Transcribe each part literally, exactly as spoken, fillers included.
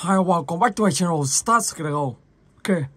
Hi, welcome back to my channel, Stats Kirago. Okay.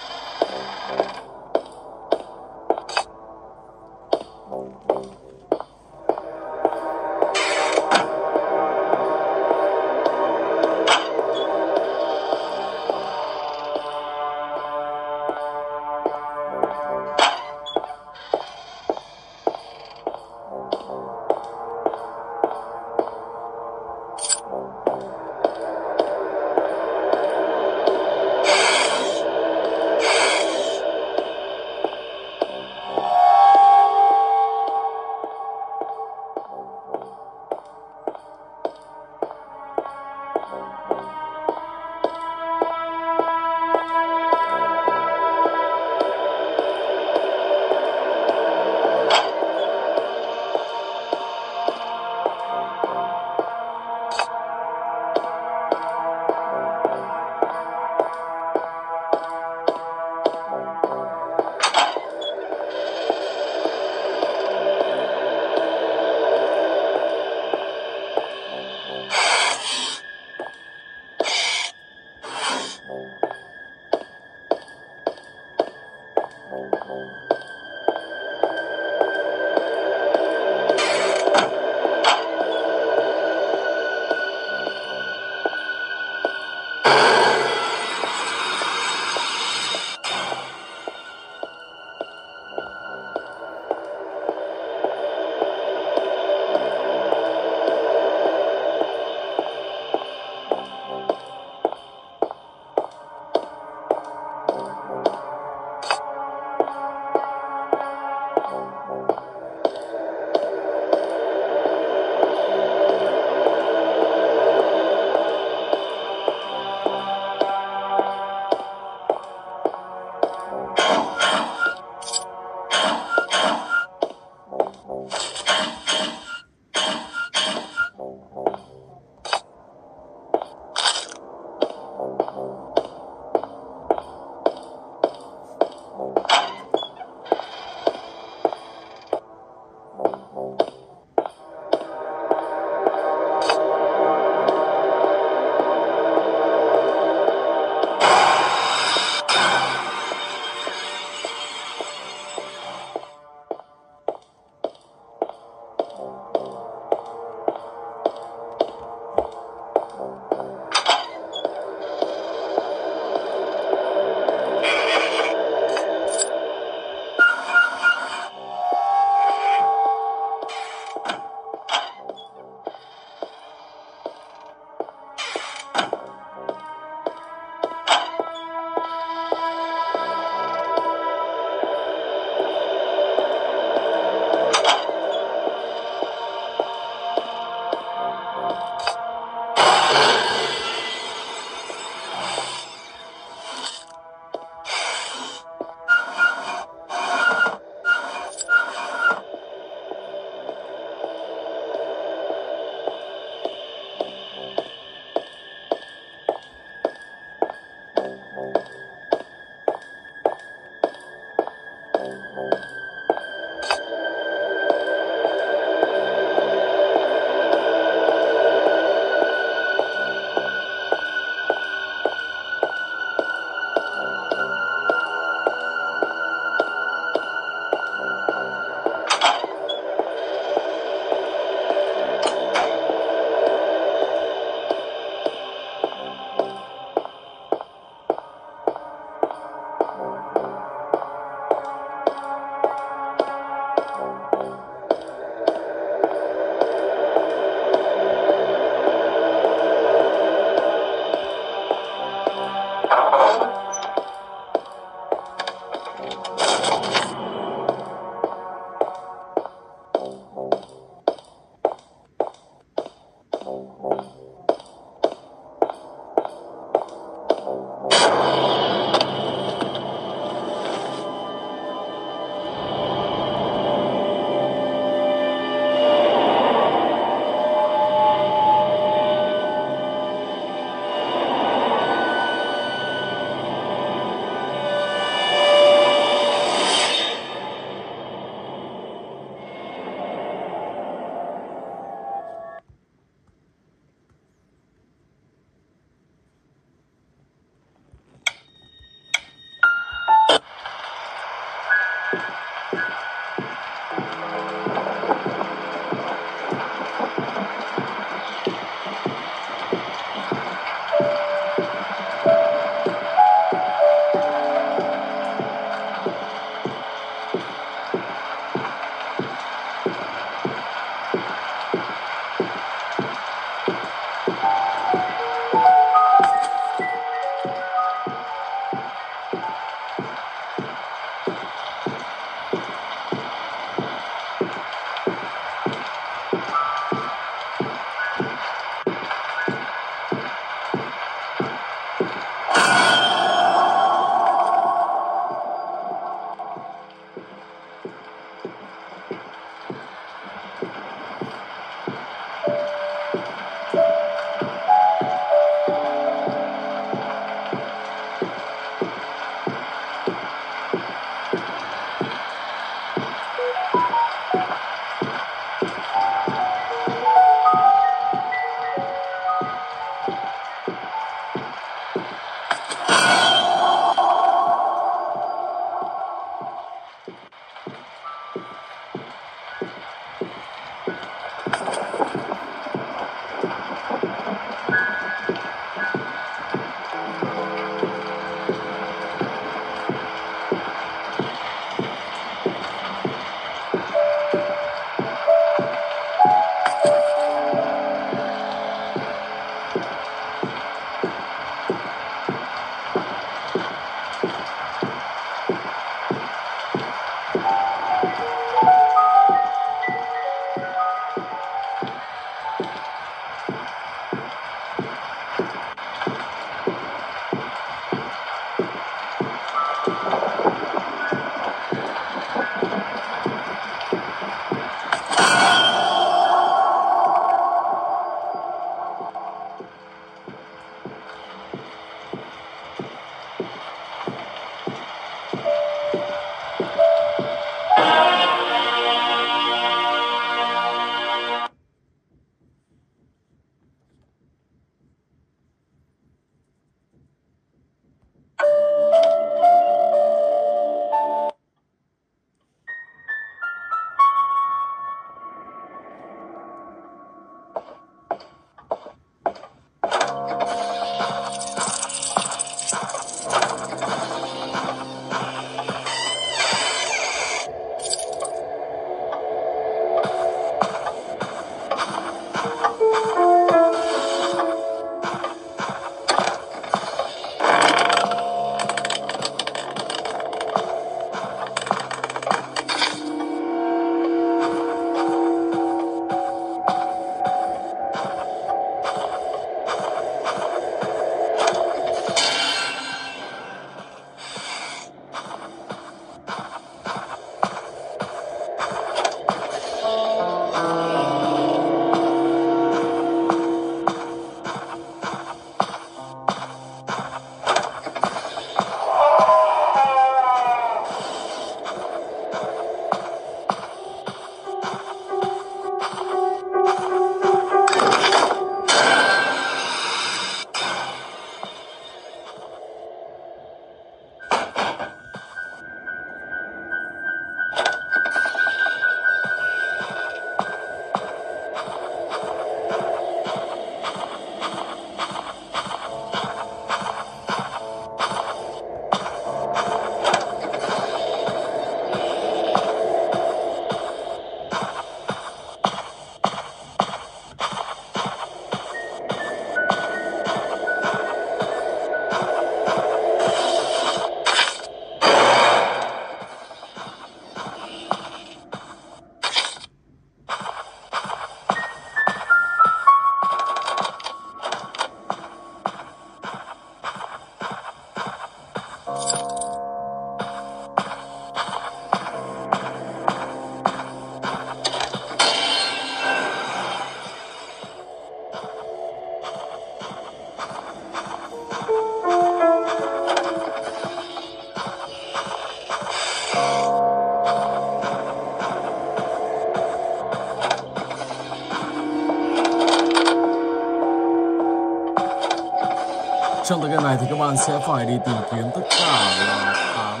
Trong tựa game này thì các bạn sẽ phải đi tìm kiếm tất cả là tám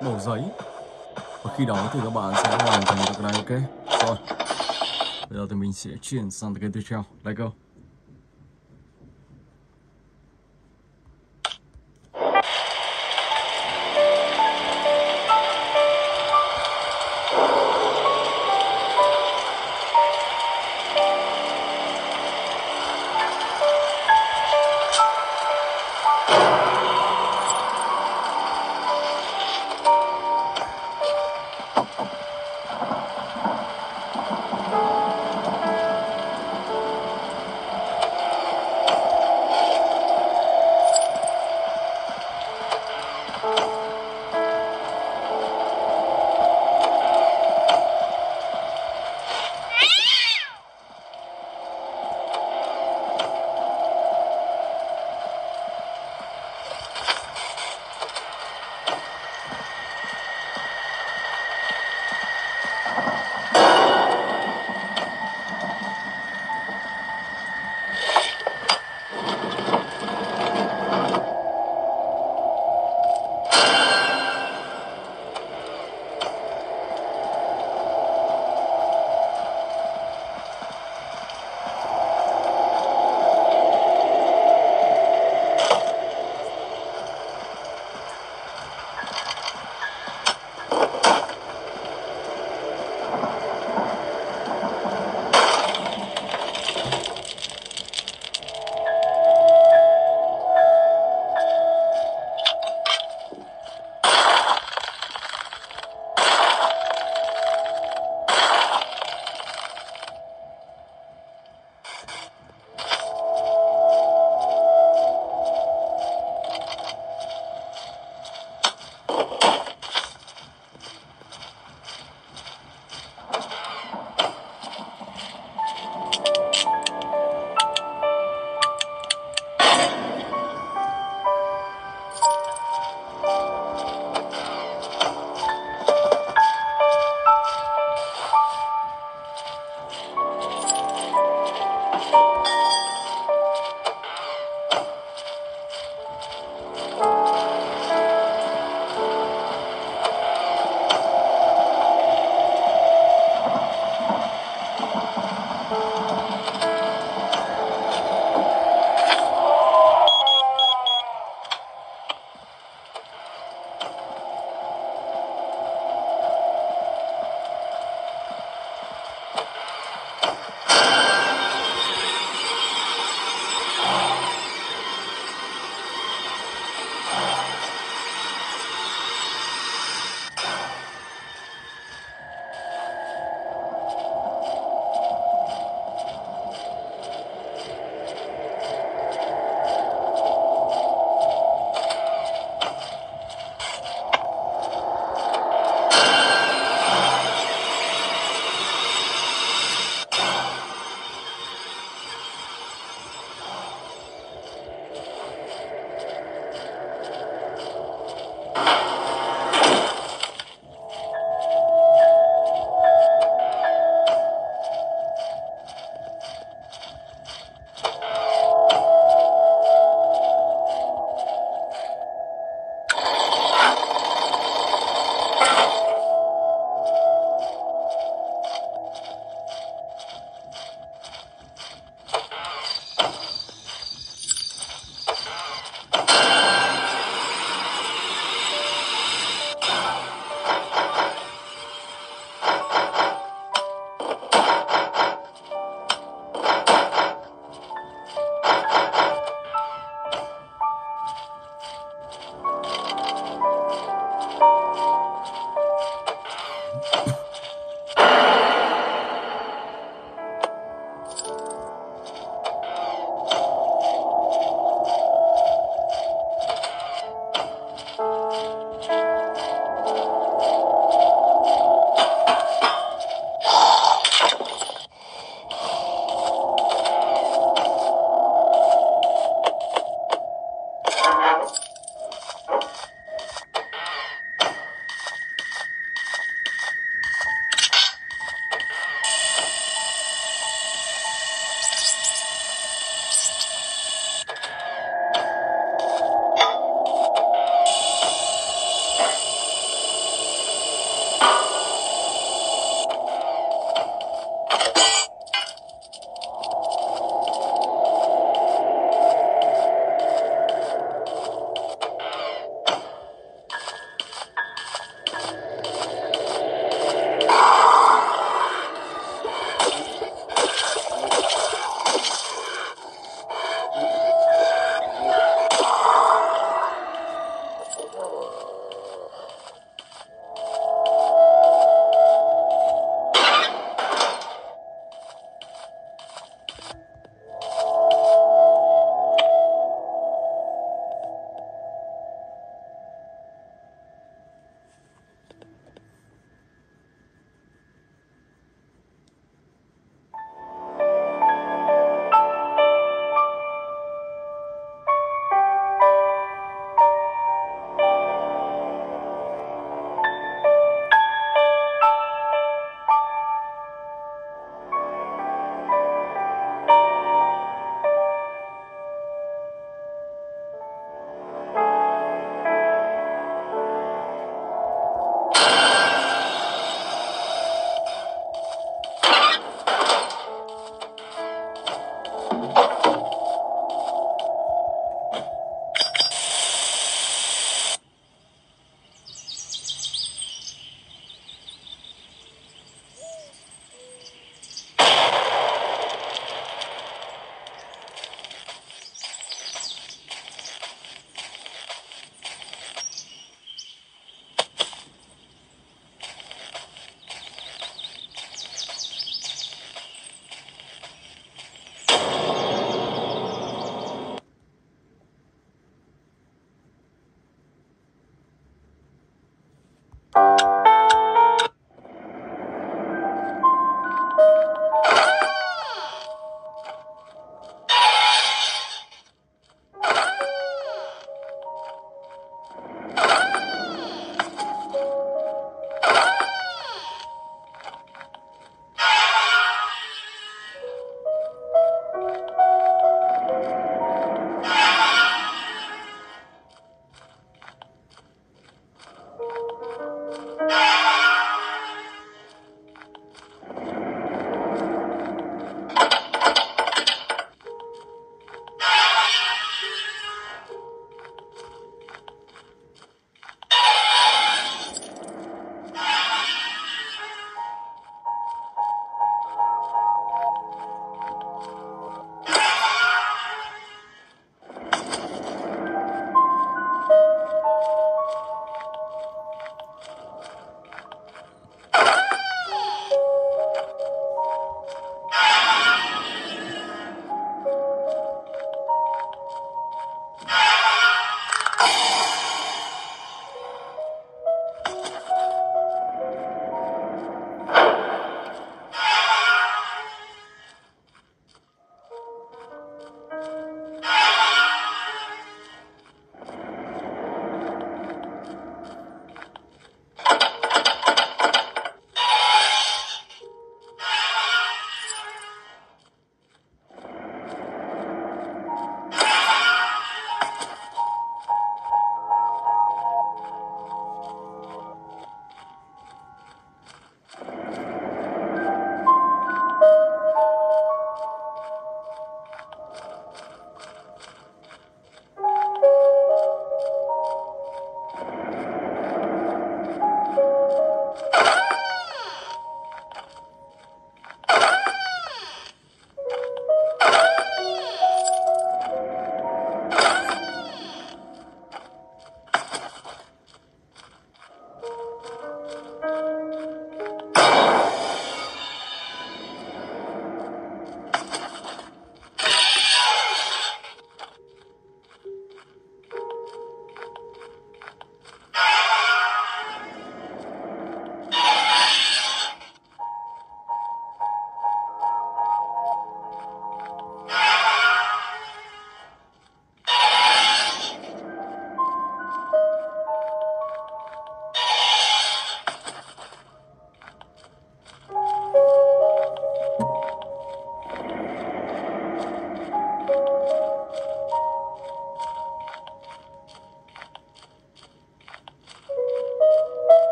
màu giấy. Và khi đó thì các bạn sẽ hoàn thành được cái này, ok. Rồi. Bây giờ thì mình sẽ chuyển sang tựa game tiếp theo. Let's go.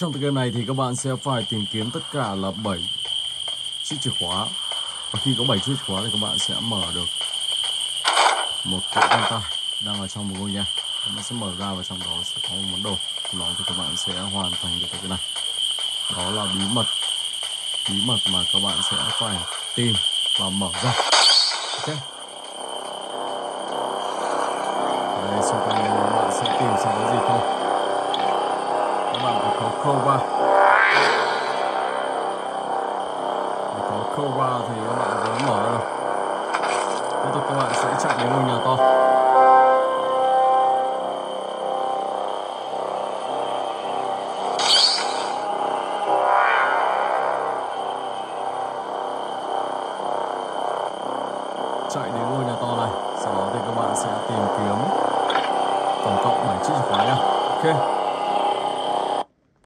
Trong tựa game này thì các bạn sẽ phải tìm kiếm tất cả là bảy chiếc chìa khóa. Và khi có bảy chiếc chìa khóa thì các bạn sẽ mở được một cái quan tài đang ở trong một ngôi nhà. Các bạn sẽ mở ra và trong đó sẽ có một món đồ. Trong đó thì các bạn sẽ hoàn thành được cái này. Đó là bí mật. Bí mật mà các bạn sẽ phải tìm và mở ra. Ok. Đây, sau đó các bạn sẽ tìm xem có gì không. Các bạn phải có crowbar. Để có crowbar thì các bạn mới mở ra được. Tiếp tục các bạn sẽ chạy đến ngôi nhà to. Chạy đến ngôi nhà to này, sau đó thì các bạn sẽ tìm kiếm tổng cộng bảy chiếc chìa khóa nha. Ok.